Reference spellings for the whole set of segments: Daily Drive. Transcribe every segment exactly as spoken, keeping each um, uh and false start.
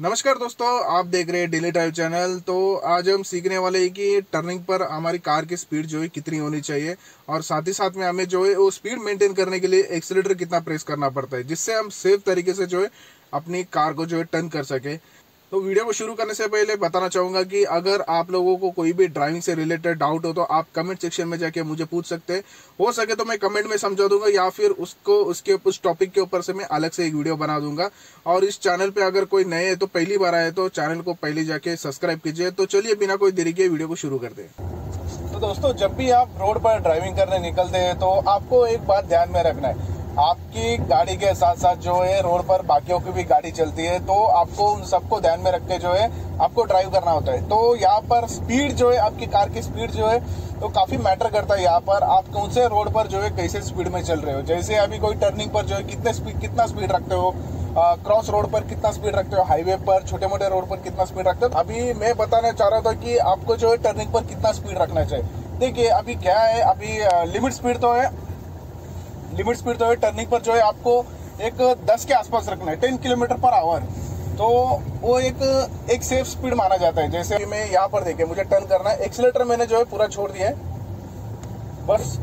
नमस्कार दोस्तों, आप देख रहे हैं डेली ड्राइव चैनल। तो आज हम सीखने वाले हैं कि टर्निंग पर हमारी कार की स्पीड जो है कितनी होनी चाहिए और साथ ही साथ में हमें जो है वो स्पीड मेंटेन करने के लिए एक्सीलेटर कितना प्रेस करना पड़ता है, जिससे हम सेफ तरीके से जो है अपनी कार को जो है टर्न कर सके। तो वीडियो को शुरू करने से पहले बताना चाहूँगा कि अगर आप लोगों को कोई भी ड्राइविंग से रिलेटेड डाउट हो तो आप कमेंट सेक्शन में जाके मुझे पूछ सकते हैं। हो सके तो मैं कमेंट में समझा दूंगा या फिर उसको उसके उस टॉपिक के ऊपर से मैं अलग से एक वीडियो बना दूंगा। और इस चैनल पे अगर कोई नए है तो पहली बार आए तो चैनल को पहले जाके सब्सक्राइब कीजिए। तो चलिए बिना कोई देरी के वीडियो को शुरू कर दें। तो दोस्तों, जब भी आप रोड पर ड्राइविंग करने निकलते हैं तो आपको एक बात ध्यान में रखना है, आपकी गाड़ी के साथ साथ जो है रोड पर बाकियों की भी गाड़ी चलती है, तो आपको उन सबको ध्यान में रख के जो है आपको ड्राइव करना होता है। तो यहाँ पर स्पीड जो है, आपकी कार की स्पीड जो है तो काफ़ी मैटर करता है। यहाँ पर आप कौन से रोड पर जो है कैसे स्पीड में चल रहे हो, जैसे अभी कोई टर्निंग पर जो है कितने स्पीड कितना स्पीड रखते हो, क्रॉस रोड पर कितना स्पीड रखते हो, हाईवे पर छोटे मोटे रोड पर कितना स्पीड रखते हो। अभी मैं बताना चाह रहा था कि आपको जो है टर्निंग पर कितना स्पीड रखना चाहिए। देखिए अभी क्या है, अभी लिमिट स्पीड तो है लिमिट स्पीड तो है टर्निंग पर जो है आपको एक दस के आसपास रखना है, टेन किलोमीटर पर आवर। तो वो एक एक सेफ स्पीड माना जाता है। जैसे कि मैं यहाँ पर देखे मुझे टर्न करना है, एक्सीलेटर मैंने जो है पूरा छोड़ दिया है, बस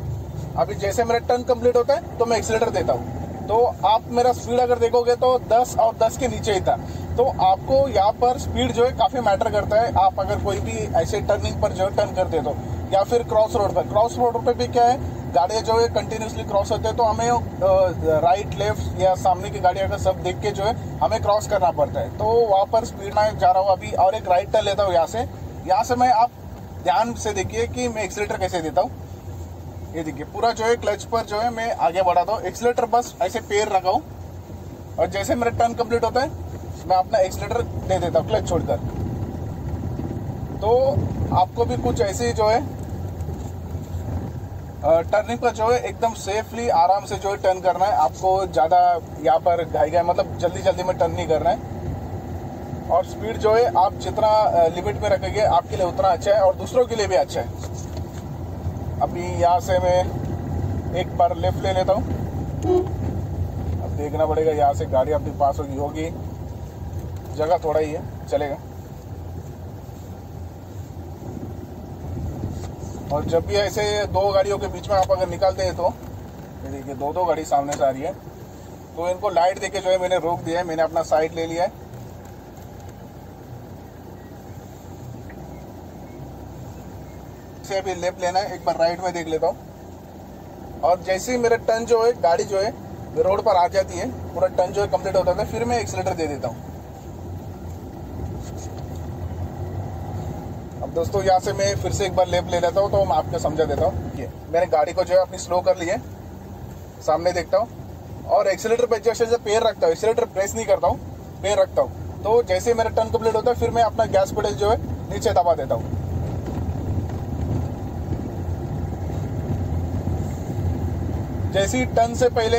अभी जैसे मेरा टर्न कंप्लीट होता है तो मैं एक्सीलेटर देता हूँ। तो आप मेरा स्पीड अगर देखोगे तो दस और दस के नीचे ही था। तो आपको यहाँ पर स्पीड जो है काफ़ी मैटर करता है। आप अगर कोई भी ऐसे टर्निंग पर जो है टर्न करते हो या फिर क्रॉस रोड पर, क्रॉस रोड पर भी क्या है, गाड़ियाँ जो है कंटिन्यूसली क्रॉस होते हैं तो हमें राइट लेफ्ट या सामने की गाड़ियाँ का सब देख के जो है हमें क्रॉस करना पड़ता है। तो वहाँ पर स्पीड में जा रहा हूँ अभी और एक राइट टर्न लेता हूँ। यहाँ से यहाँ से मैं आप ध्यान से देखिए कि मैं एक्सीलेटर कैसे देता हूँ। ये देखिए पूरा जो है क्लच पर जो है मैं आगे बढ़ाता हूँ, एक्सीलेटर बस ऐसे पैर रखा हूँ और जैसे मेरा टर्न कम्प्लीट होता है मैं अपना एक्सीलेटर दे देता हूँ क्लच छोड़कर। तो आपको भी कुछ ऐसे ही जो है टर्निंग पर जो है एकदम सेफली आराम से जो है टर्न करना है। आपको ज़्यादा यहाँ पर घाई घाई मतलब जल्दी जल्दी में टर्न नहीं करना है। और स्पीड जो है आप जितना लिमिट में रखेंगे आपके लिए उतना अच्छा है और दूसरों के लिए भी अच्छा है। अभी यहाँ से मैं एक बार लेफ्ट ले लेता हूँ। अब देखना पड़ेगा यहाँ से गाड़ी अपनी पास होगी होगी जगह थोड़ा ही है, चलेगा। और जब भी ऐसे दो गाड़ियों के बीच में आप अगर निकालते हैं तो देखिए दो दो गाड़ी सामने से आ रही है, तो इनको लाइट देके जो है मैंने रोक दिया है, मैंने अपना साइड ले लिया है। इसे अभी लेफ्ट लेना है, एक बार राइट में देख लेता हूँ। और जैसे ही मेरा टर्न जो है गाड़ी जो है रोड पर आ जाती है, पूरा टर्न जो है कम्प्लीट होता था, फिर मैं एक्सीलेटर दे देता हूँ। दोस्तों यहाँ से मैं फिर से एक बार लेफ्ट ले लेता हूँ तो मैं आपको समझा देता हूँ। ये मैंने गाड़ी को जो है अपनी स्लो कर ली है, सामने देखता हूँ और एक्सीलेटर पर जैसे जैसे पैर रखता हूँ, एक्सीलेटर प्रेस नहीं करता हूँ, पैर रखता हूँ। तो जैसे ही मेरा टर्न कंप्लीट होता है फिर मैं अपना गैस पेडल जो है नीचे दबा देता हूँ। जैसे ही टर्न से पहले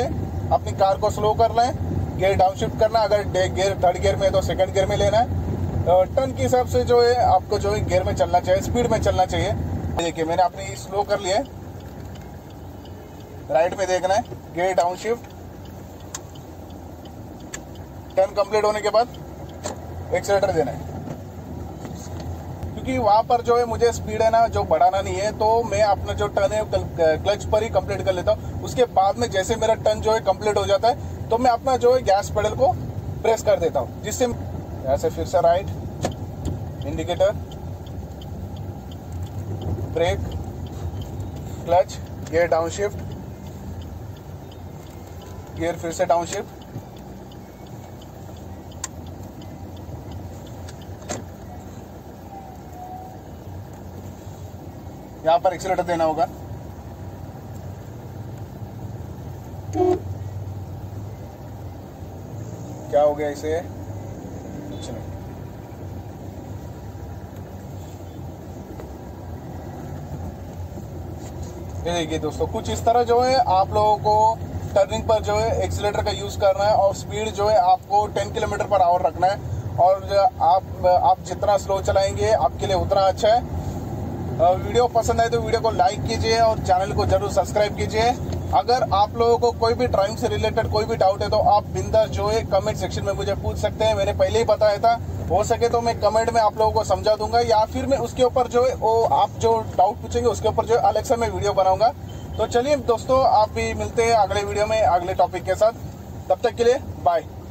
अपनी कार को स्लो करना है, गियर डाउनशिफ्ट करना, अगर गियर थर्ड गियर में है तो सेकेंड गियर में लेना है। टर्न के हिसाब से जो है आपको जो है गियर में चलना चाहिए, स्पीड में चलना चाहिए। देखिए मैंने अपनी स्लो कर लिया है, राइट में देखना है, गियर डाउनशिफ्ट, टर्न कंप्लीट होने के बाद एक्सीलेटर देना है। क्योंकि वहाँ पर जो है मुझे स्पीड है ना जो बढ़ाना नहीं है, तो मैं अपना जो टर्न है क्लच पर ही कंप्लीट कर लेता हूँ। उसके बाद में जैसे मेरा टर्न जो है कंप्लीट हो जाता है तो मैं अपना जो है गैस पेडल को प्रेस कर देता हूँ, जिससे ऐसे फिर से right indicator, brake, clutch, gear downshift, gear फिर से डाउनशिफ्ट, यहां पर एक्सीलेटर देना होगा। क्या हो गया इसे? देखिए दोस्तों, कुछ इस तरह जो है आप लोगों को टर्निंग पर जो है एक्सीलेटर का यूज करना है और स्पीड जो है आपको दस किलोमीटर पर आवर रखना है। और आप आप जितना स्लो चलाएंगे आपके लिए उतना अच्छा है। वीडियो पसंद आए तो वीडियो को लाइक कीजिए और चैनल को जरूर सब्सक्राइब कीजिए। अगर आप लोगों को कोई भी ड्राइंग से रिलेटेड कोई भी डाउट है तो आप बिंदास जो है कमेंट सेक्शन में मुझे पूछ सकते हैं। मैंने पहले ही बताया था, हो सके तो मैं कमेंट में आप लोगों को समझा दूंगा, या फिर मैं उसके ऊपर जो है वो आप जो डाउट पूछेंगे उसके ऊपर जो है अलग से मैं वीडियो बनाऊंगा। तो चलिए दोस्तों, आप भी मिलते हैं अगले वीडियो में अगले टॉपिक के साथ। तब तक के लिए बाय।